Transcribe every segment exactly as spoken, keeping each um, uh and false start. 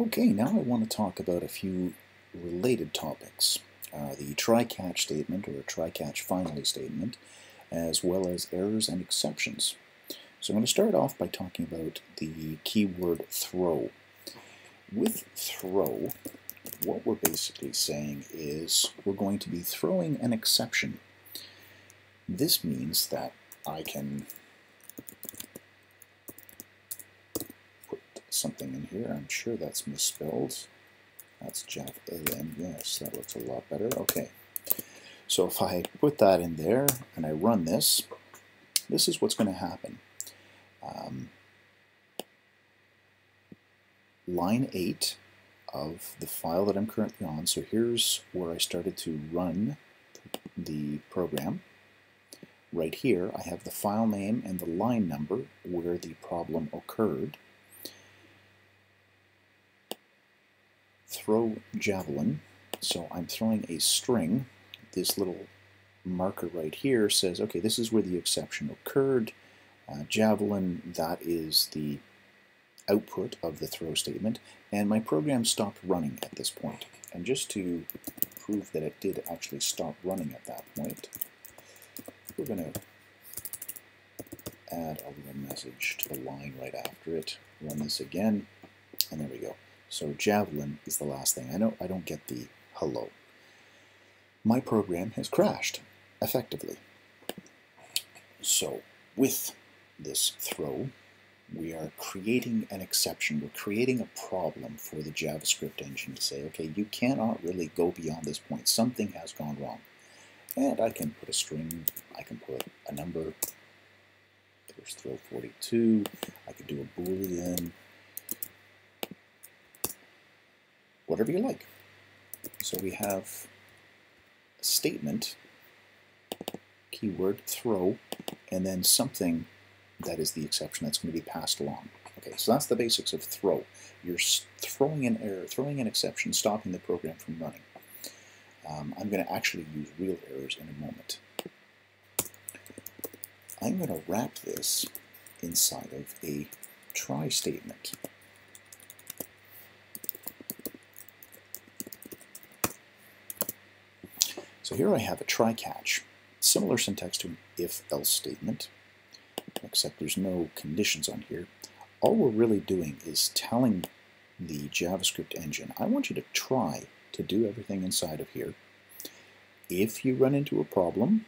Okay, now I want to talk about a few related topics. Uh, the try-catch statement or try-catch finally statement, as well as errors and exceptions. So I'm going to start off by talking about the keyword throw. With throw, what we're basically saying is we're going to be throwing an exception. This means that I can put something in here. I'm sure that's misspelled. That's J A V L N. Yes, that looks a lot better. Okay. So if I put that in there and I run this, this is what's going to happen. Um, line eight of the file that I'm currently on. So here's where I started to run the program. Right here, I have the file name and the line number where the problem occurred. Throw javelin. So I'm throwing a string. This little marker right here says, okay, this is where the exception occurred. Uh, javelin, that is the output of the throw statement. And my program stopped running at this point. And just to prove that it did actually stop running at that point, we're going to add a little message to the line right after it. Run this again, and there we go. So javelin is the last thing. I know I don't get the hello. My program has crashed, effectively. So with this throw, we are creating an exception. We're creating a problem for the JavaScript engine to say, okay, you cannot really go beyond this point. Something has gone wrong. And I can put a string, I can put a number, there's throw forty-two, I can do a boolean, whatever you like. So we have a statement, keyword, throw, and then something that is the exception that's going to be passed along. Okay, so that's the basics of throw. You're throwing an error, throwing an exception, stopping the program from running. Um, I'm going to actually use real errors in a moment. I'm going to wrap this inside of a try statement. So here I have a try catch, similar syntax to an if-else statement, except there's no conditions on here. All we're really doing is telling the JavaScript engine, I want you to try to do everything inside of here. If you run into a problem,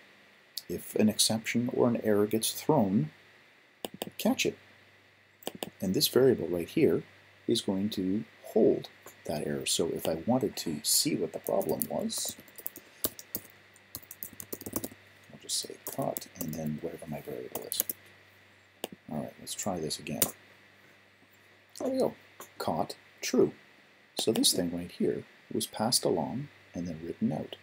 if an exception or an error gets thrown, catch it. And this variable right here is going to hold that error. So if I wanted to see what the problem was, I'll just say caught and then whatever my variable is. All right, let's try this again. There we go. Caught, true. So this thing right here was passed along and then written out.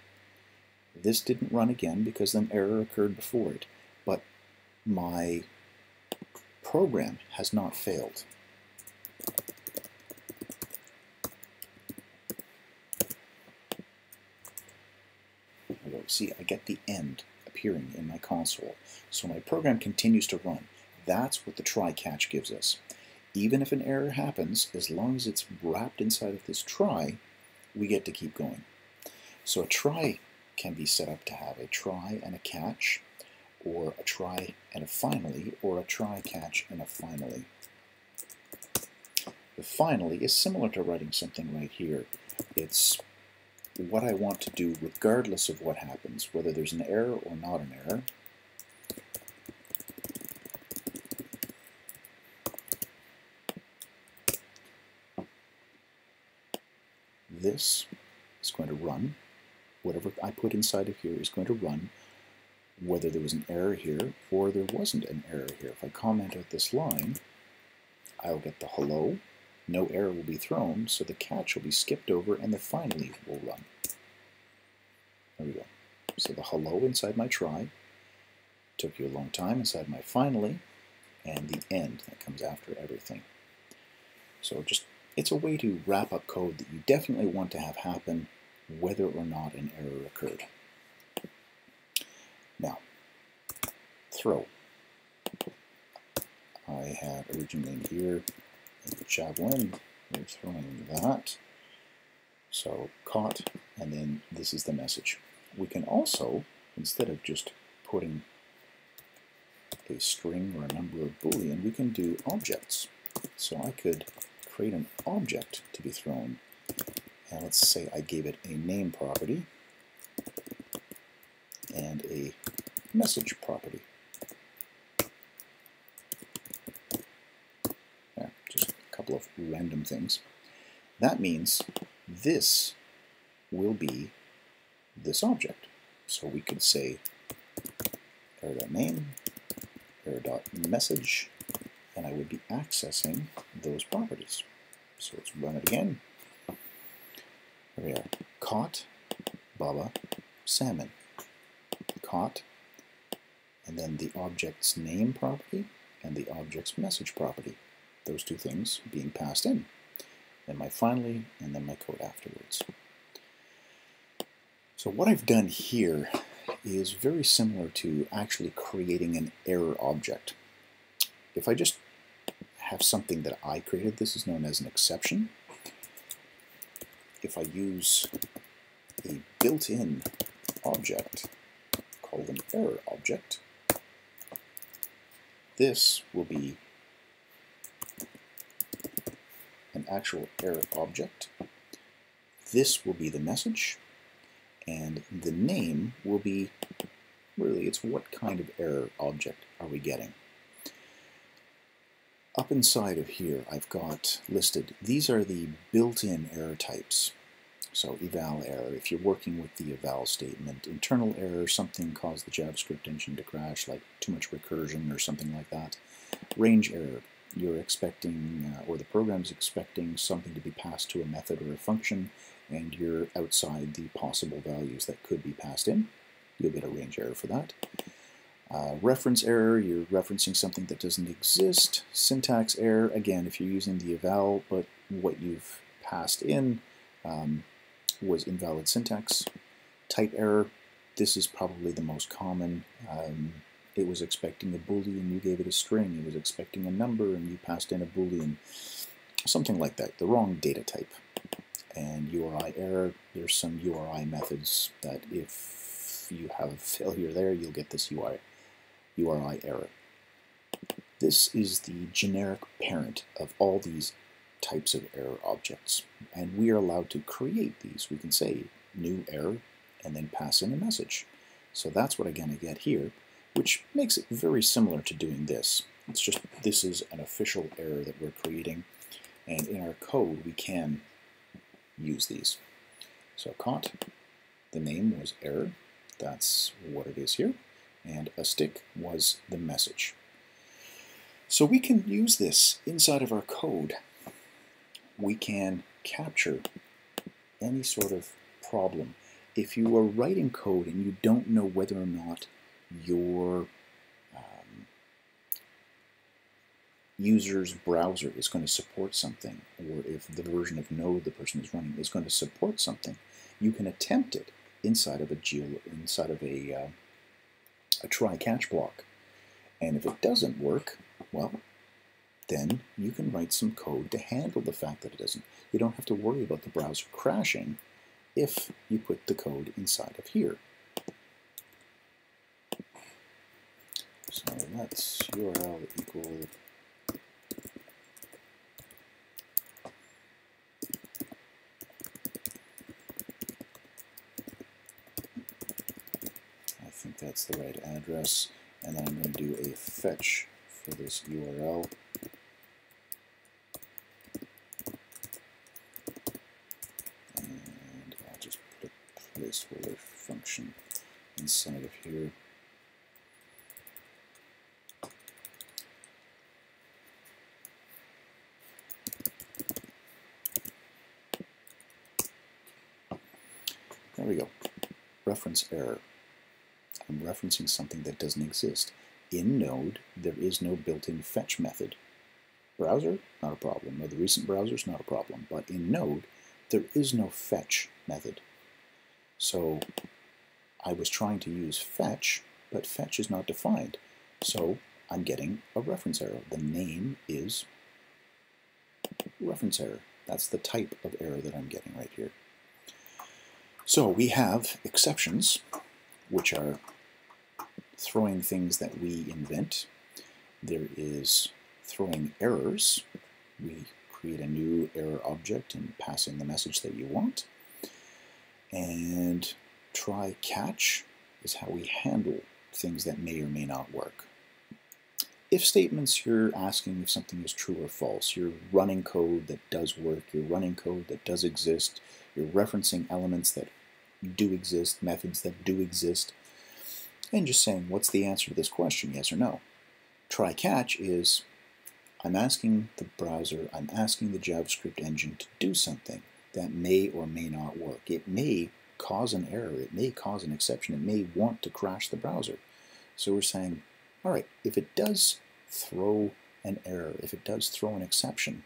This didn't run again because an error occurred before it, but my program has not failed. See, I get the end appearing in my console. So my program continues to run. That's what the try-catch gives us. Even if an error happens, as long as it's wrapped inside of this try, we get to keep going. So a try can be set up to have a try and a catch, or a try and a finally, or a try catch and a finally. The finally is similar to writing something right here. It's what I want to do regardless of what happens, whether there's an error or not an error. This is going to run. Whatever I put inside of here is going to run, whether there was an error here or there wasn't an error here. If I comment out this line, I'll get the hello, no error will be thrown, so the catch will be skipped over and the finally will run. There we go. So the hello inside my try, took you a long time inside my finally, and the end that comes after everything. So just, it's a way to wrap up code that you definitely want to have happen whether or not an error occurred. Now, throw. I have originally here, javelin, we're throwing that. So caught, and then this is the message. We can also, instead of just putting a string or a number of Boolean, we can do objects. So I could create an object to be thrown. And let's say I gave it a name property and a message property. Yeah, just a couple of random things. That means this will be this object. So we could say error.name, error.message, and I would be accessing those properties. So let's run it again. Here we are. Caught Baba Salmon. Caught, and then the object's name property and the object's message property. Those two things being passed in. Then my finally, and then my code afterwards. So what I've done here is very similar to actually creating an error object. If I just have something that I created, this is known as an exception. If I use a built-in object called an error object, this will be an actual error object. This will be the message, and the name will be, really, it's what kind of error object are we getting. Up inside of here, I've got listed, these are the built-in error types. So eval error, if you're working with the eval statement, internal error, something caused the JavaScript engine to crash, like too much recursion or something like that. Range error, you're expecting, uh, or the program's expecting something to be passed to a method or a function, and you're outside the possible values that could be passed in. You'll get a range error for that. Uh, reference error, you're referencing something that doesn't exist. Syntax error, again, if you're using the eval, but what you've passed in um, was invalid syntax. Type error, this is probably the most common. Um, it was expecting a Boolean, you gave it a string. It was expecting a number, and you passed in a Boolean. Something like that, the wrong data type. And U R I error, there's some U R I methods that if you have failure there, you'll get this U R I error. This is the generic parent of all these types of error objects, and we are allowed to create these. We can say new error and then pass in a message. So that's what I'm going to get here, which makes it very similar to doing this. It's just this is an official error that we're creating, and in our code we can use these. So caught, the name was error, that's what it is here, and a stick was the message. So we can use this inside of our code. We can capture any sort of problem. If you are writing code and you don't know whether or not your um, user's browser is going to support something, or if the version of Node the person is running is going to support something, you can attempt it inside of a geo, inside of a uh, a try-catch block. And if it doesn't work, well, then you can write some code to handle the fact that it doesn't. You don't have to worry about the browser crashing if you put the code inside of here. So let's U R L equal I think that's the right address, and then I'm going to do a fetch for this U R L. And I'll just put a placeholder function inside of here. There we go. Reference error. I'm referencing something that doesn't exist. In Node, there is no built-in fetch method. Browser, not a problem. Or the recent browsers, not a problem. But in Node, there is no fetch method. So I was trying to use fetch, but fetch is not defined. So I'm getting a reference error. The name is reference error. That's the type of error that I'm getting right here. So we have exceptions, which are throwing things that we invent. There is throwing errors. We create a new error object and pass in the message that you want. And try catch is how we handle things that may or may not work. If statements, you're asking if something is true or false. You're running code that does work. You're running code that does exist. You're referencing elements that do exist, methods that do exist, and just saying, what's the answer to this question, yes or no? Try catch is, I'm asking the browser, I'm asking the JavaScript engine to do something that may or may not work. It may cause an error. It may cause an exception. It may want to crash the browser. So we're saying, all right, if it does throw an error, if it does throw an exception,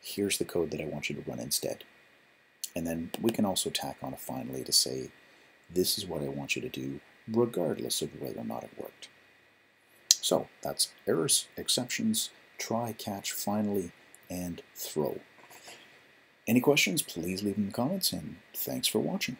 here's the code that I want you to run instead. And then we can also tack on a finally to say, this is what I want you to do, regardless of whether or not it worked. So that's errors, exceptions, try, catch, finally, and throw. Any questions, please leave them in the comments, and thanks for watching.